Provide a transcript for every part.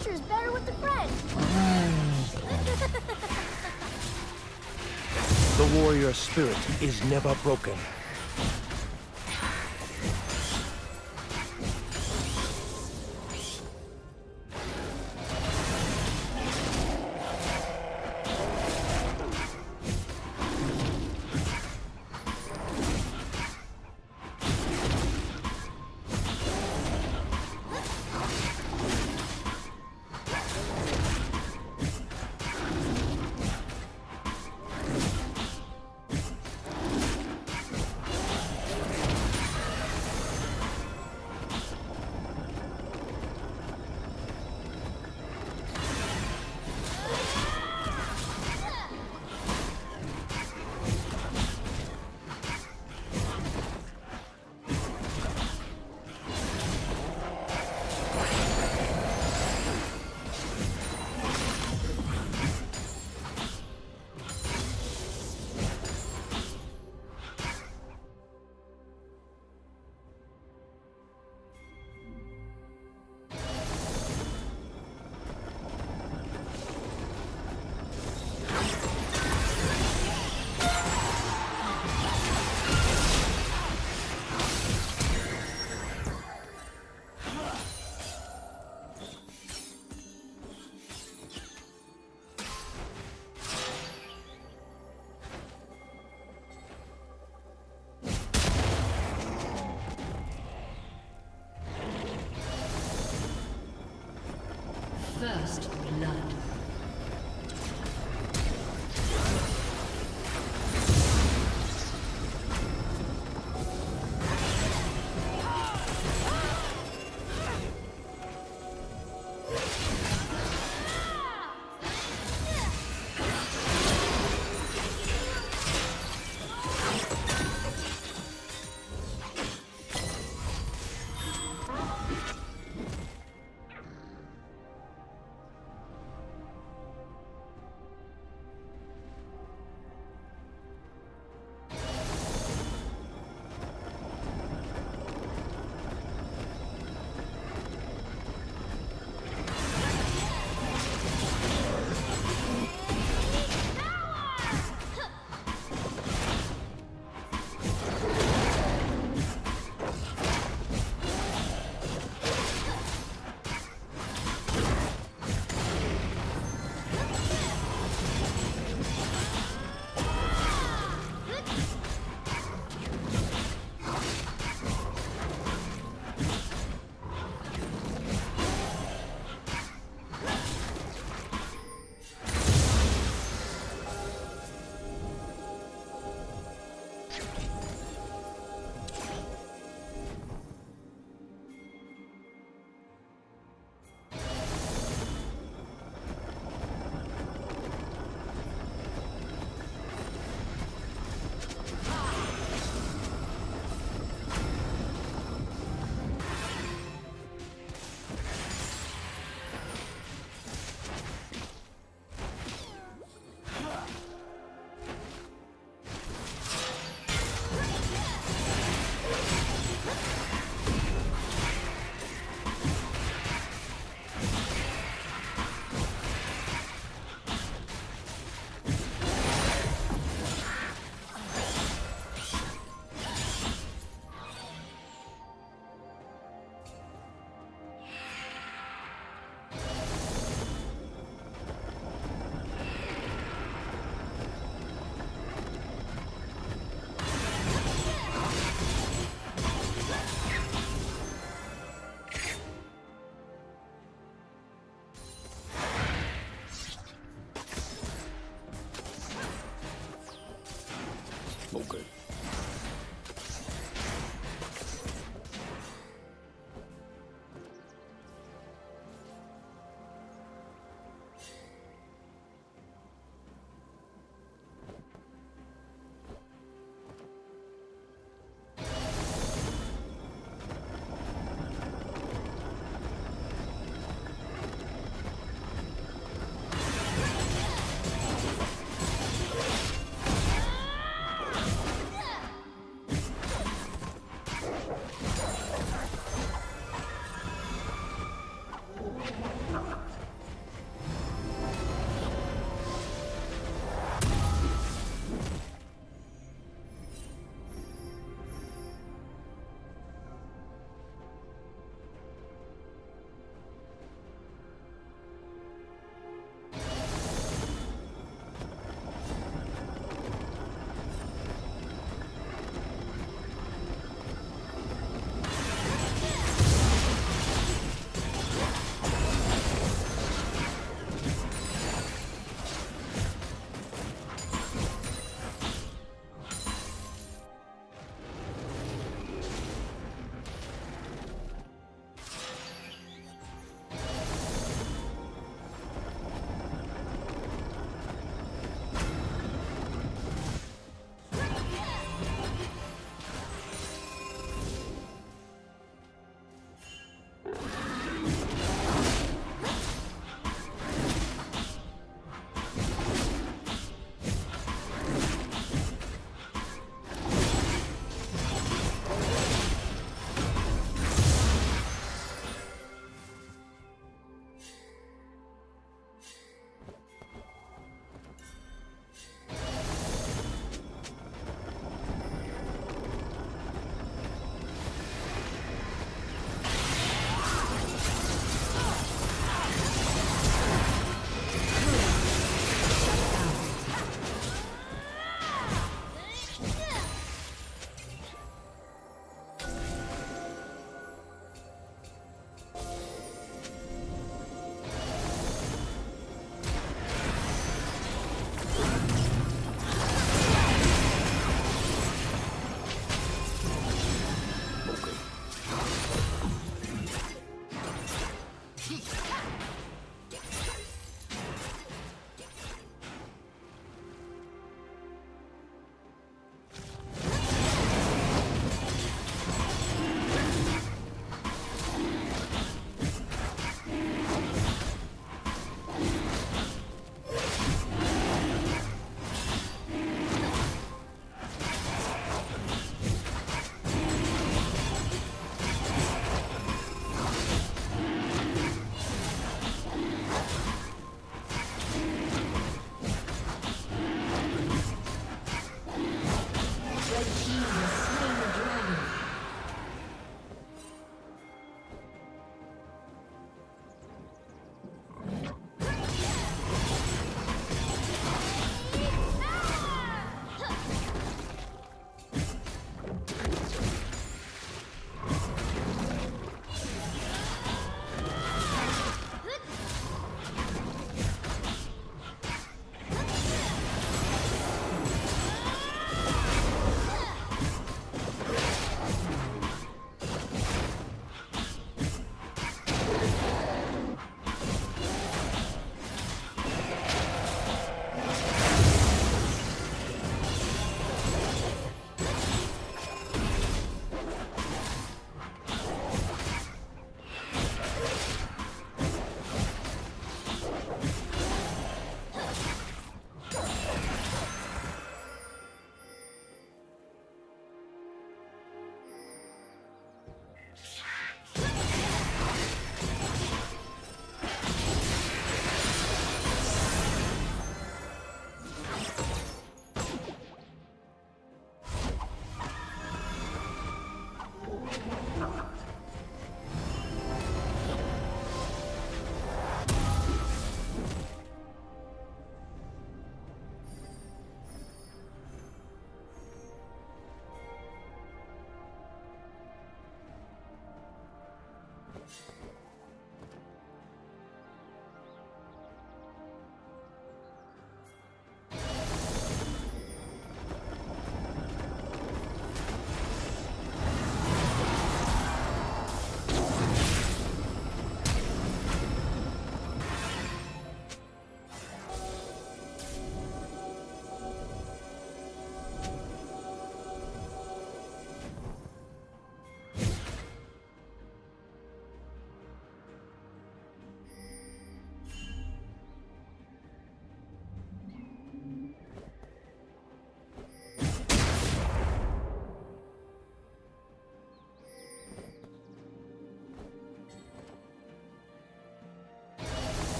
adventure's better with the friend. The warrior spirit is never broken. First blood.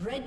Red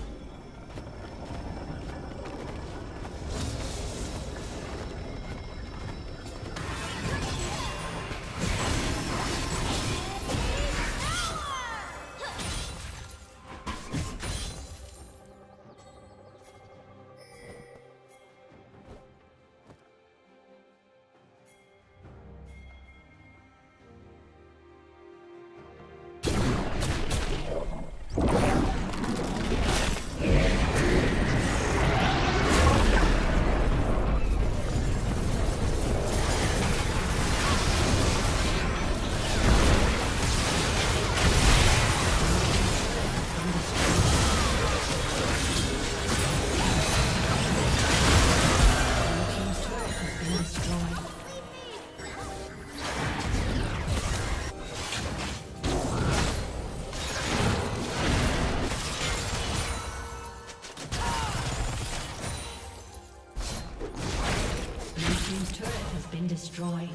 team's turret has been destroyed.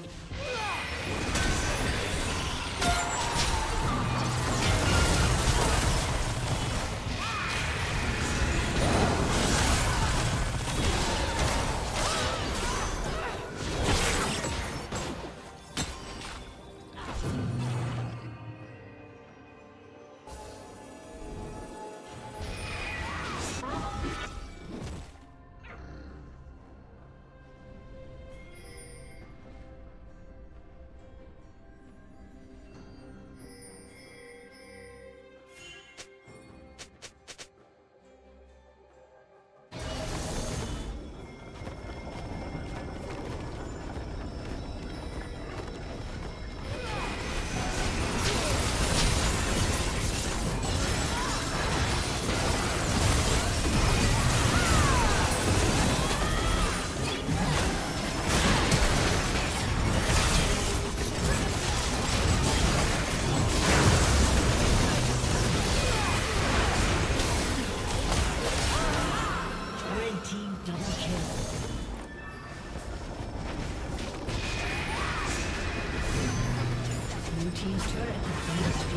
Blue team's turret has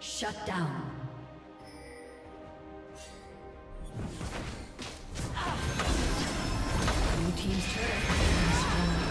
Shut down. Blue team's turret has been destroyed.